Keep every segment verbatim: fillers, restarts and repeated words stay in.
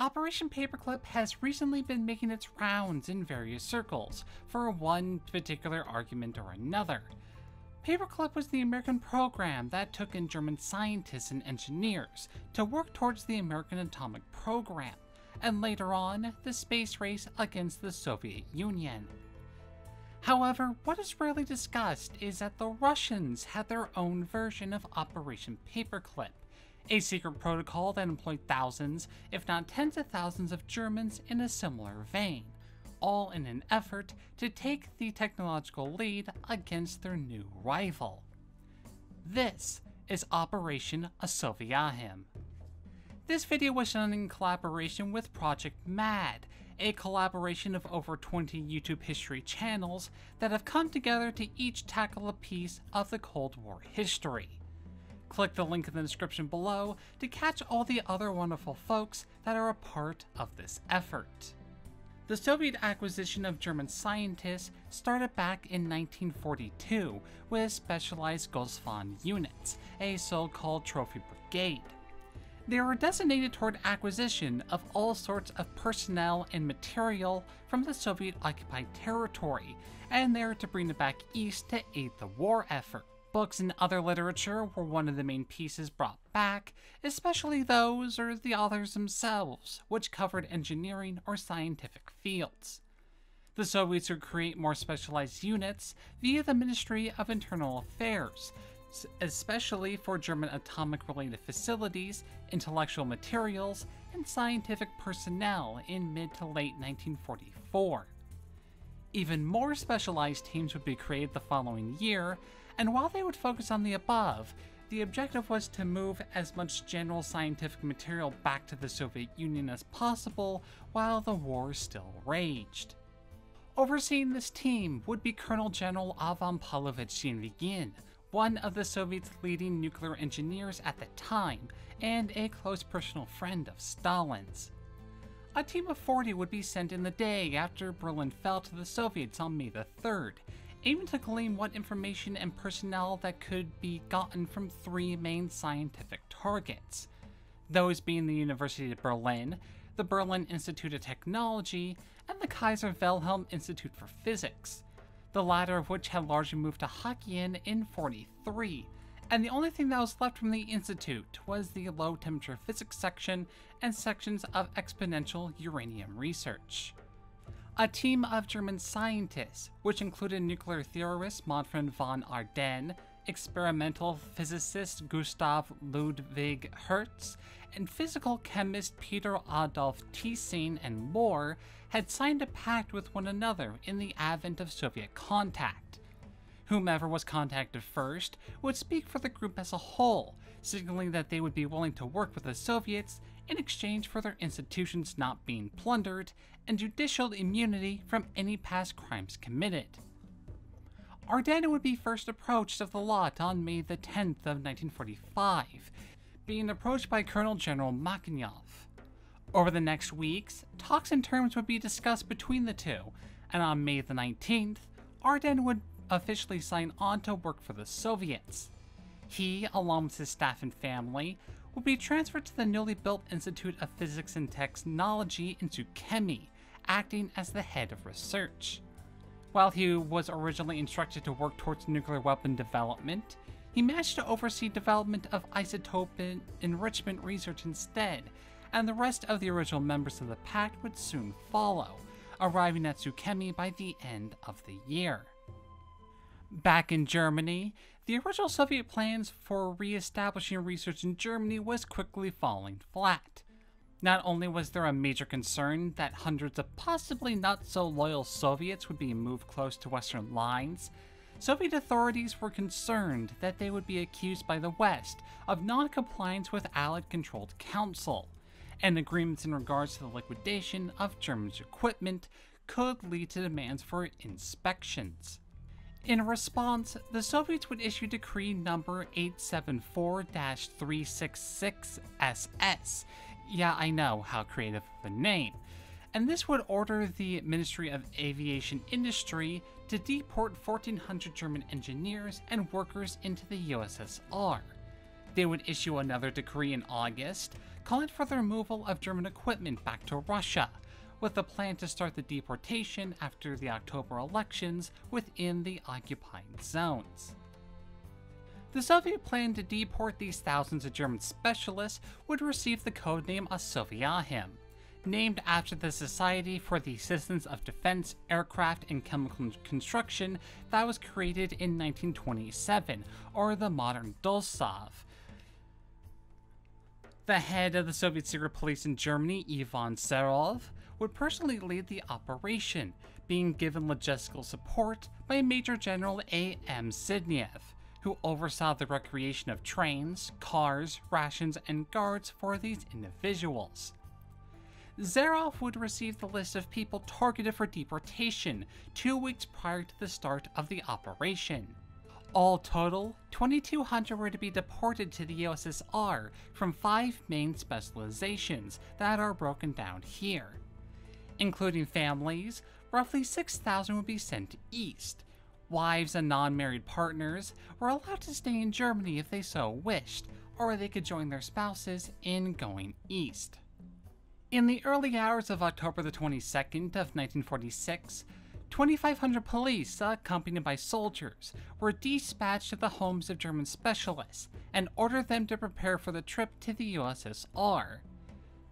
Operation Paperclip has recently been making its rounds in various circles, for one particular argument or another. Paperclip was the American program that took in German scientists and engineers to work towards the American atomic program, and later on, the space race against the Soviet Union. However, what is rarely discussed is that the Russians had their own version of Operation Paperclip, a secret protocol that employed thousands, if not tens of thousands of Germans in a similar vein, all in an effort to take the technological lead against their new rival. This is Operation Osoaviakhim. This video was done in collaboration with Project MAD, a collaboration of over twenty YouTube history channels that have come together to each tackle a piece of the Cold War history. Click the link in the description below to catch all the other wonderful folks that are a part of this effort. The Soviet acquisition of German scientists started back in nineteen forty-two with specialized Gosfond units, a so-called trophy brigade. They were designated toward acquisition of all sorts of personnel and material from the Soviet-occupied territory, and they were to bring it back east to aid the war effort. Books and other literature were one of the main pieces brought back, especially those or the authors themselves, which covered engineering or scientific fields. The Soviets would create more specialized units via the Ministry of Internal Affairs, especially for German atomic-related facilities, intellectual materials, and scientific personnel in mid to late nineteen forty-four. Even more specialized teams would be created the following year, and while they would focus on the above, the objective was to move as much general scientific material back to the Soviet Union as possible while the war still raged. Overseeing this team would be Colonel General Avram Pavlovich Zavenyagin, one of the Soviets' leading nuclear engineers at the time, and a close personal friend of Stalin's. A team of forty would be sent in the day after Berlin fell to the Soviets on May the third, aiming to glean what information and personnel that could be gotten from three main scientific targets, those being the University of Berlin, the Berlin Institute of Technology, and the Kaiser Wilhelm Institute for Physics, the latter of which had largely moved to Hakkien in forty-three, and the only thing that was left from the institute was the low-temperature physics section and sections of exponential uranium research. A team of German scientists, which included nuclear theorist Manfred von Ardenne, experimental physicist Gustav Ludwig Hertz, and physical chemist Peter Adolf Thiessen and more, had signed a pact with one another in the advent of Soviet contact. Whomever was contacted first would speak for the group as a whole, signaling that they would be willing to work with the Soviets in exchange for their institutions not being plundered and judicial immunity from any past crimes committed. Ardenne would be first approached of the lot on May the tenth of nineteen forty-five, being approached by Colonel General Makinyov. Over the next weeks, talks and terms would be discussed between the two, and on May the nineteenth, Ardenne would officially sign on to work for the Soviets. He, along with his staff and family, would be transferred to the newly built Institute of Physics and Technology in Tsukemi, acting as the head of research. While he was originally instructed to work towards nuclear weapon development, he managed to oversee development of isotope enrichment research instead, and the rest of the original members of the pact would soon follow, arriving at Tsukemi by the end of the year. Back in Germany, the original Soviet plans for re-establishing research in Germany was quickly falling flat. Not only was there a major concern that hundreds of possibly not so loyal Soviets would be moved close to Western lines, Soviet authorities were concerned that they would be accused by the West of non-compliance with Allied-controlled council, and agreements in regards to the liquidation of German equipment could lead to demands for inspections. In response, the Soviets would issue Decree number eight seven four dash three six six S S, yeah, I know, how creative of a name. And this would order the Ministry of Aviation Industry to deport fourteen hundred German engineers and workers into the U S S R. They would issue another decree in August, calling for the removal of German equipment back to Russia, with a plan to start the deportation after the October elections within the occupied zones. The Soviet plan to deport these thousands of German specialists would receive the codename Osoaviakhim, named after the Society for the Assistance of Defense, Aircraft, and Chemical Construction that was created in nineteen twenty-seven, or the modern Dulsov. The head of the Soviet secret police in Germany, Ivan Serov, would personally lead the operation, being given logistical support by Major General A. M. Sidnyev, who oversaw the recreation of trains, cars, rations, and guards for these individuals. Serov would receive the list of people targeted for deportation two weeks prior to the start of the operation. All total, twenty-two hundred were to be deported to the U S S R from five main specializations that are broken down here. Including families, roughly six thousand would be sent east. Wives and non-married partners were allowed to stay in Germany if they so wished, or they could join their spouses in going east. In the early hours of October the twenty-second of nineteen forty-six, twenty-five hundred police, accompanied by soldiers, were dispatched to the homes of German specialists and ordered them to prepare for the trip to the U S S R.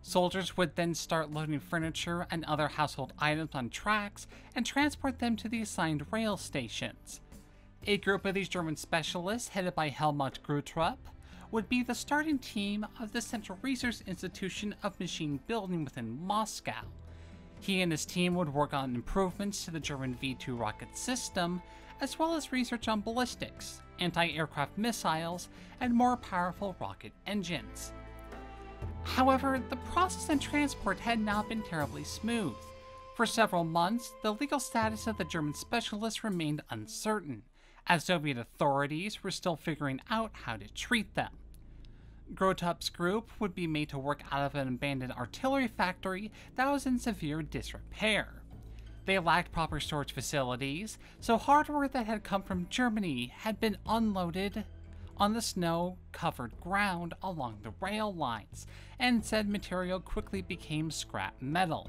Soldiers would then start loading furniture and other household items on tracks and transport them to the assigned rail stations. A group of these German specialists, headed by Helmut Gröttrup, would be the starting team of the Central Research Institution of Machine Building within Moscow. He and his team would work on improvements to the German V two rocket system, as well as research on ballistics, anti-aircraft missiles, and more powerful rocket engines. However, the process and transport had not been terribly smooth. For several months, the legal status of the German specialists remained uncertain, as Soviet authorities were still figuring out how to treat them. Gröttrup's group would be made to work out of an abandoned artillery factory that was in severe disrepair. They lacked proper storage facilities, so hardware that had come from Germany had been unloaded on the snow-covered ground along the rail lines, and said material quickly became scrap metal.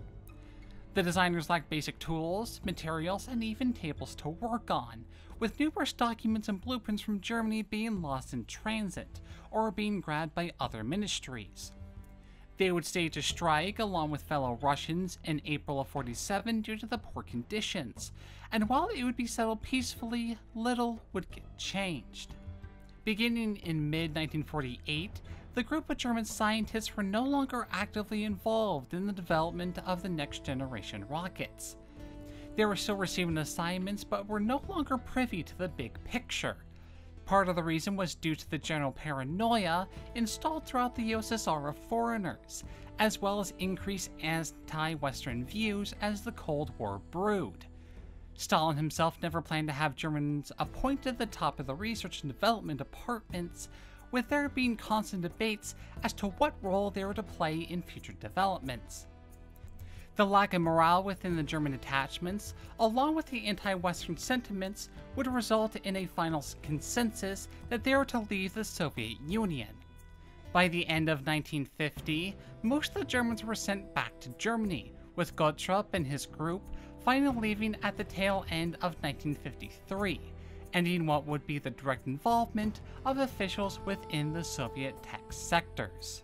The designers lacked basic tools, materials, and even tables to work on, with numerous documents and blueprints from Germany being lost in transit, or being grabbed by other ministries. They would stage a strike along with fellow Russians in April of forty-seven due to the poor conditions, and while it would be settled peacefully, little would get changed. Beginning in mid nineteen forty-eight, the group of German scientists were no longer actively involved in the development of the next generation rockets. They were still receiving assignments, but were no longer privy to the big picture. Part of the reason was due to the general paranoia installed throughout the U S S R of foreigners, as well as increased anti-Western views as the Cold War brewed. Stalin himself never planned to have Germans appointed the top of the research and development departments, with there being constant debates as to what role they were to play in future developments. The lack of morale within the German detachments, along with the anti-Western sentiments, would result in a final consensus that they were to leave the Soviet Union. By the end of nineteen fifty, most of the Germans were sent back to Germany, with Gröttrup and his group finally leaving at the tail end of nineteen fifty-three, ending what would be the direct involvement of officials within the Soviet tech sectors.